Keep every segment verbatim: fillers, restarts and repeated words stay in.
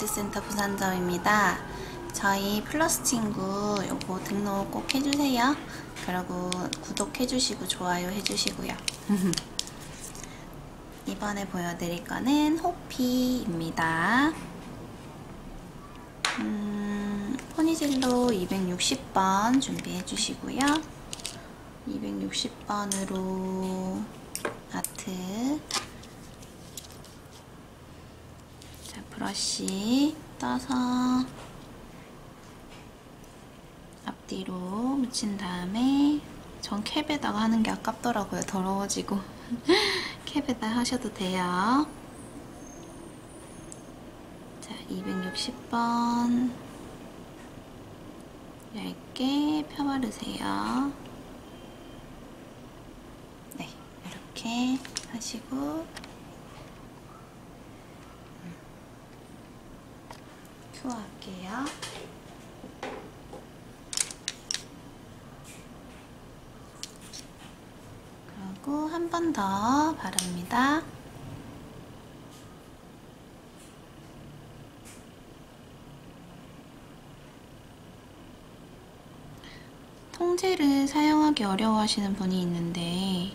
다이아미아트센터 부산점입니다. 저희 플러스 친구 요거 등록 꼭 해주세요. 그리고 구독해주시고 좋아요 해주시고요. 이번에 보여드릴 거는 호피입니다. 음, 포니젤로 이백육십 번 준비해주시고요. 이백육십 번으로 아트, 자, 브러쉬 떠서 앞뒤로 묻힌 다음에, 전 캡에다가 하는 게 아깝더라고요. 더러워지고. 캡에다 하셔도 돼요. 자, 이백육십 번 얇게 펴바르세요. 네, 이렇게 하시고 큐어 할게요. 그리고 한 번 더 바릅니다. 통제를 사용하기 어려워하시는 분이 있는데,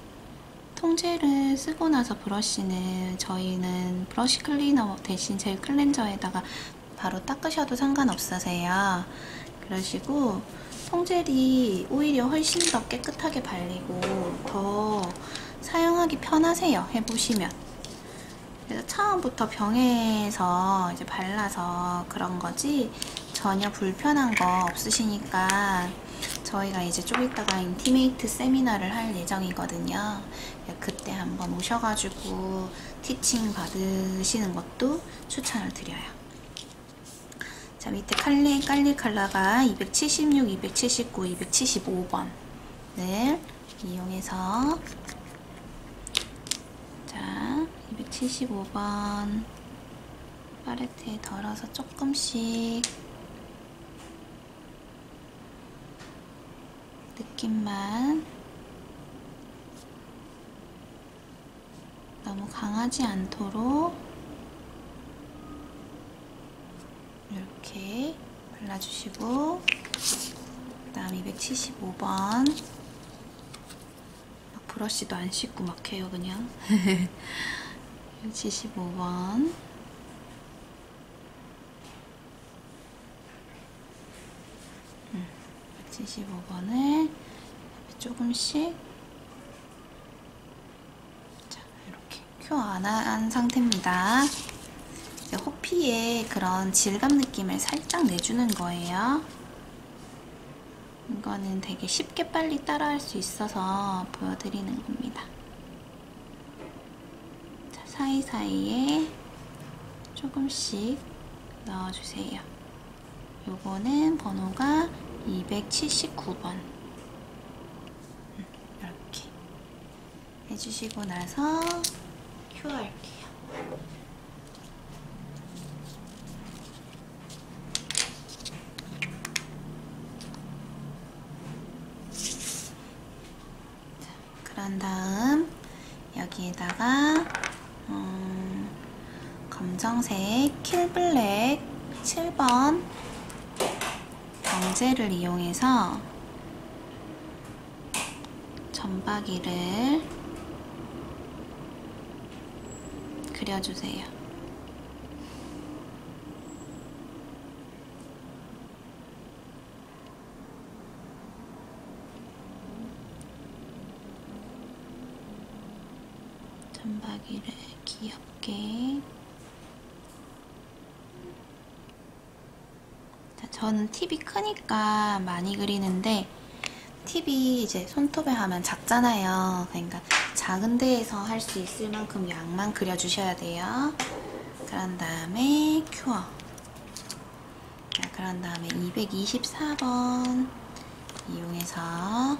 통제를 쓰고 나서 브러쉬는, 저희는 브러쉬 클리너 대신 젤 클렌저에다가 바로 닦으셔도 상관없으세요. 그러시고 폼젤이 오히려 훨씬 더 깨끗하게 발리고 더 사용하기 편하세요. 해보시면. 그래서 처음부터 병에서 이제 발라서 그런 거지 전혀 불편한 거 없으시니까, 저희가 이제 좀 이따가 인티메이트 세미나를 할 예정이거든요. 그때 한번 오셔가지고 티칭 받으시는 것도 추천을 드려요. 자, 밑에 칼리, 깔릴 컬러가 이백칠십육, 이백칠십구, 이백칠십오 번을 이용해서, 자, 이백칠십오 번 팔레트에 덜어서 조금씩 느낌만, 너무 강하지 않도록 이렇게 발라주시고, 그 다음 이백칠십오 번 막 브러쉬도 안 씻고 막 해요 그냥. 이백칠십오 번 음, 이백칠십오 번을 조금씩, 자, 이렇게 큐어 안 한 상태입니다. 호피에 그런 질감 느낌을 살짝 내주는 거예요. 이거는 되게 쉽게 빨리 따라할 수 있어서 보여드리는 겁니다. 자, 사이사이에 조금씩 넣어주세요. 요거는 번호가 이백칠십구 번. 이렇게 해주시고 나서 큐어할게요. 한 다음 여기에다가 음, 검정색 킬블랙 칠 번 광제를 이용해서 점박이를 그려주세요. 점박이를 귀엽게. 자, 저는 팁이 크니까 많이 그리는데, 팁이 이제 손톱에 하면 작잖아요. 그러니까 작은 데에서 할 수 있을 만큼 양만 그려주셔야 돼요. 그런 다음에 큐어. 자, 그런 다음에 이백이십사 번 이용해서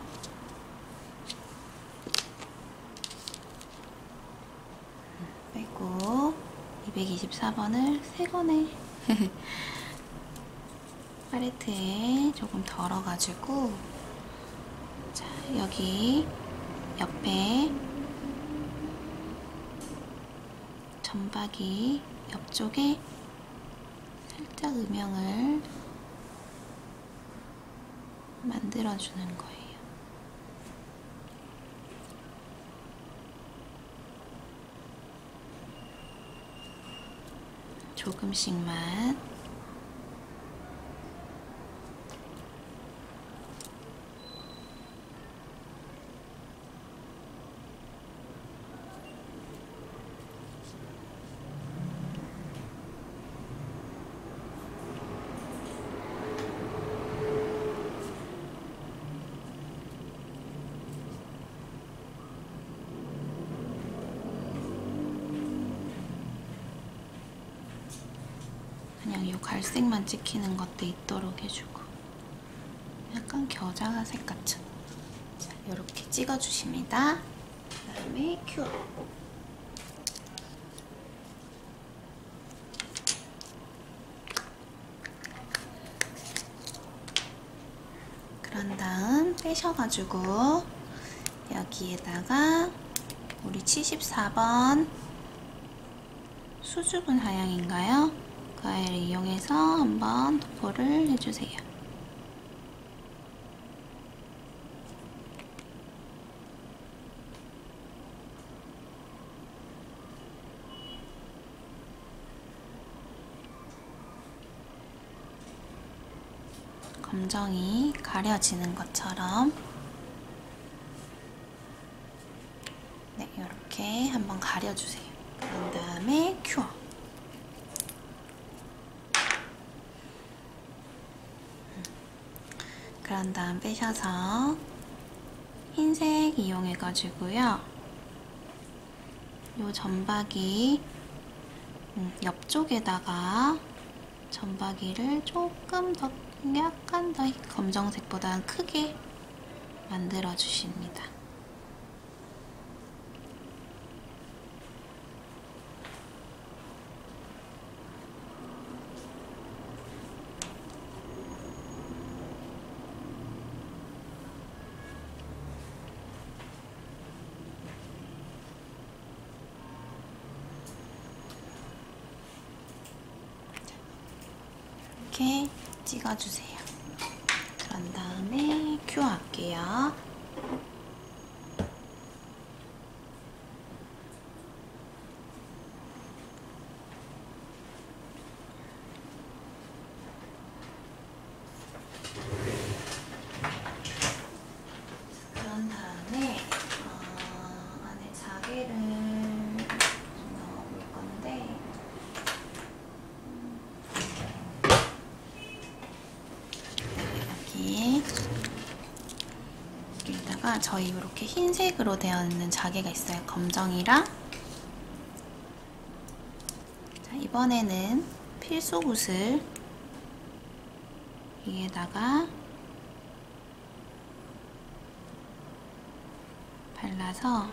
빼고, 이백이십사 번을 세 번에 팔레트에 조금 덜어가지고, 자, 여기 옆에 점박이 옆쪽에 살짝 음영을 만들어주는 거예요. 조금씩만 그냥 이 갈색만 찍히는 것도 있도록 해주고 약간 겨자색 같은. 자, 이렇게 찍어주십니다. 그 다음에 큐. 그런 다음 빼셔가지고 여기에다가 우리 칠십사 번 수줍은 하향인가요? 과일을 이용해서 한번 도포를 해주세요. 검정이 가려지는 것처럼 네, 이렇게 한번 가려주세요. 그런 다음에 큐어. 그런 다음 빼셔서 흰색 이용해가지고요. 이 점박이 옆쪽에다가 점박이를 조금 더 약간 더 검정색보다는 크게 만들어주십니다. 이렇게 찍어주세요. 그런 다음에 큐 할게요. 그런 다음에 어, 안에 자개를 저희 이렇게 흰색으로 되어 있는 자개가 있어요. 검정이랑. 자, 이번에는 필소굿을 위에다가 발라서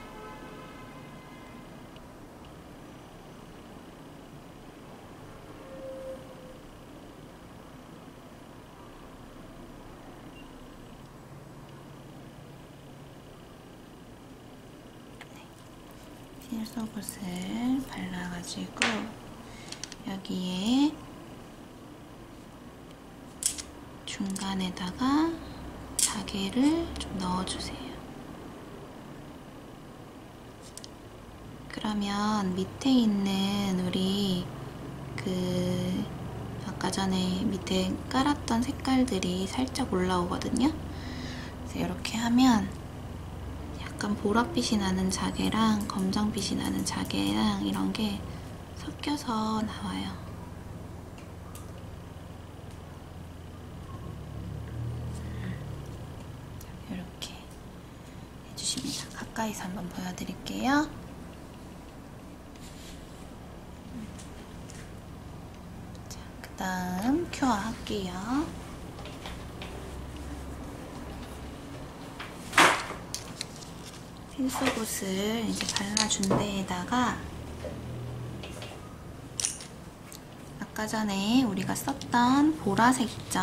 필소굿을 발라가지고 여기에 중간에다가 자개를 좀 넣어주세요. 그러면 밑에 있는 우리 그 아까 전에 밑에 깔았던 색깔들이 살짝 올라오거든요. 그래서 이렇게 하면 약간 보랏빛이 나는 자개랑 검정빛이 나는 자개랑 이런 게 섞여서 나와요. 이렇게 해주십니다. 가까이서 한번 보여드릴게요. 자, 그 다음 큐어 할게요. 필소굿을 이제 발라준 데에다가 아까 전에 우리가 썼던 보라색 있죠?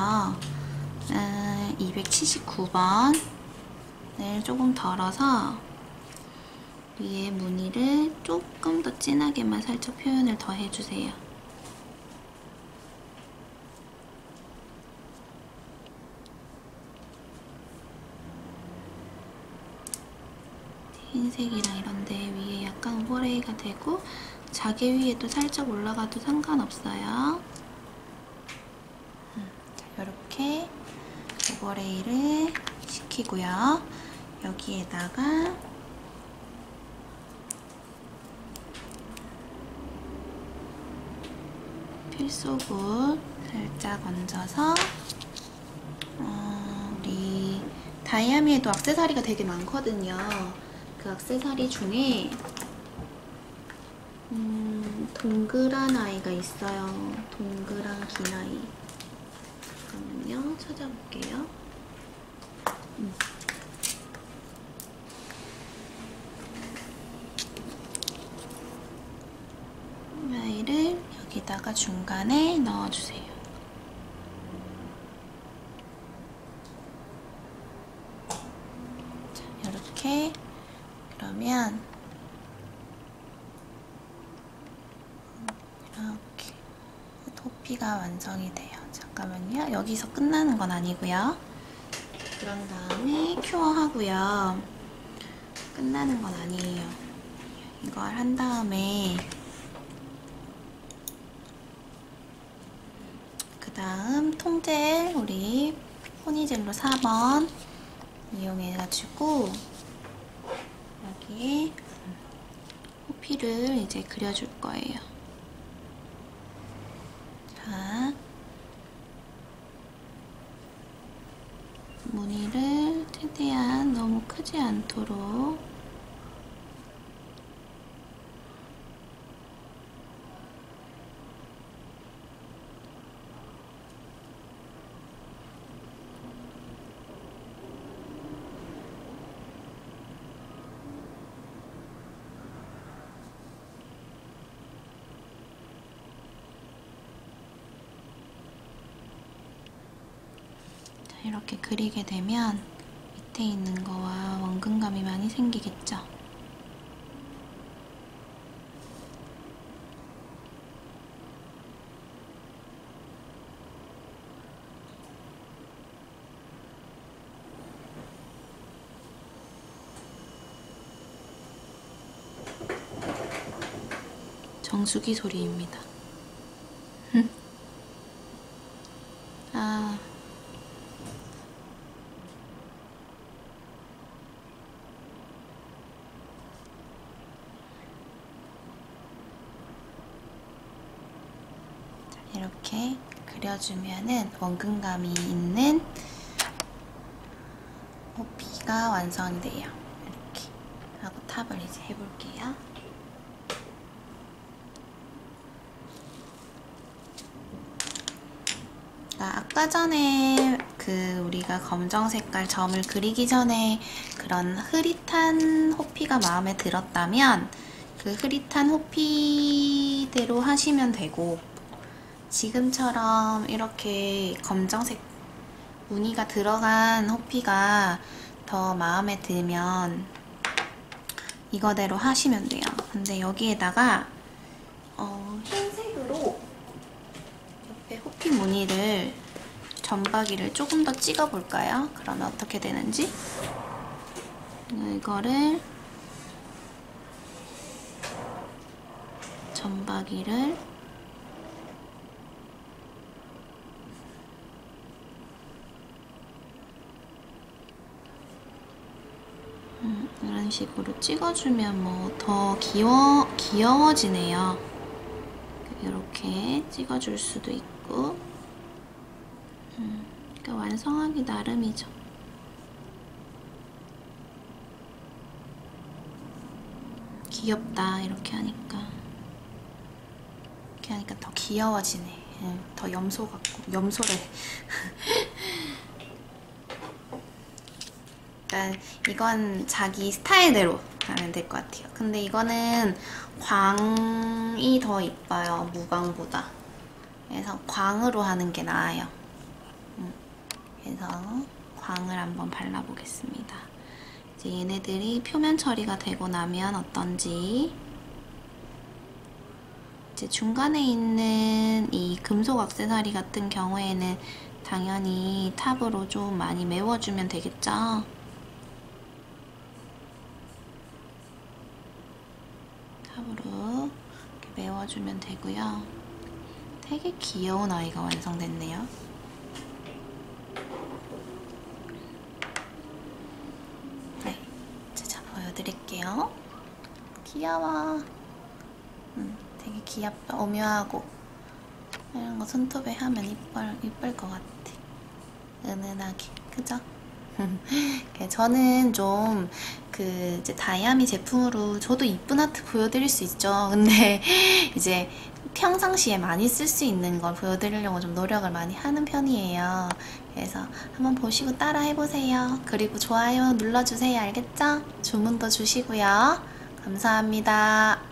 음, 이백칠십구 번을 조금 덜어서 위에 무늬를 조금 더 진하게만 살짝 표현을 더 해주세요. 흰색이랑 이런데 위에 약간 오버레이가 되고 자개 위에도 살짝 올라가도 상관없어요. 음, 자, 이렇게 오버레이를 시키고요. 여기에다가 필소굿 살짝 얹어서 어, 우리 다이아미에도 액세서리가 되게 많거든요. 그 액세서리 중에 음, 동그란 아이가 있어요. 동그란 긴 아이. 잠깐만요. 찾아볼게요. 음. 아이를 여기다가 중간에 넣어주세요. 자, 이렇게. 그러면 이렇게 토피가 완성이 돼요. 잠깐만요. 여기서 끝나는 건 아니고요. 그런 다음에 큐어 하고요. 끝나는 건 아니에요. 이걸 한 다음에 그 다음 통젤 우리 포니젤로 사 번 이용해가지고 여기에 호피를 이제 그려줄 거예요. 자, 무늬를 최대한 너무 크지 않도록 이렇게 그리게 되면 밑에 있는 거와 원근감이 많이 생기겠죠? 정수기 소리입니다. 아... 이렇게 그려주면은 원근감이 있는 호피가 완성돼요. 이렇게 하고 탑을 이제 해볼게요. 아까 전에 그 우리가 검정 색깔 점을 그리기 전에 그런 흐릿한 호피가 마음에 들었다면 그 흐릿한 호피대로 하시면 되고, 지금처럼 이렇게 검정색 무늬가 들어간 호피가 더 마음에 들면 이거대로 하시면 돼요. 근데 여기에다가 어, 흰색으로 옆에 호피 무늬를 점박이를 조금 더 찍어 볼까요? 그러면 어떻게 되는지? 이거를 점박이를 음, 이런 식으로 찍어주면 뭐 더 귀여워, 귀여워지네요. 이렇게 찍어줄 수도 있고. 음, 그러니까 완성하기 나름이죠. 귀엽다, 이렇게 하니까. 이렇게 하니까 더 귀여워지네. 음, 더 염소 같고, 염소래. 일단 이건 자기 스타일대로 하면 될 것 같아요. 근데 이거는 광이 더 이뻐요, 무광보다. 그래서 광으로 하는 게 나아요. 그래서 광을 한번 발라보겠습니다. 이제 얘네들이 표면 처리가 되고 나면 어떤지. 이제 중간에 있는 이 금속 액세서리 같은 경우에는 당연히 탑으로 좀 많이 메워주면 되겠죠? 감아주면 되고요. 되게 귀여운 아이가 완성됐네요. 네, 제가 보여드릴게요. 귀여워. 음, 되게 귀엽다. 오묘하고 이런 거 손톱에 하면 이쁠, 이쁠 것 같아. 은은하게, 그죠? 저는 좀 그 이제 다이아미 제품으로 저도 이쁜 하트 보여드릴 수 있죠. 근데 이제 평상시에 많이 쓸 수 있는 걸 보여드리려고 좀 노력을 많이 하는 편이에요. 그래서 한번 보시고 따라 해보세요. 그리고 좋아요 눌러주세요. 알겠죠? 주문도 주시고요. 감사합니다.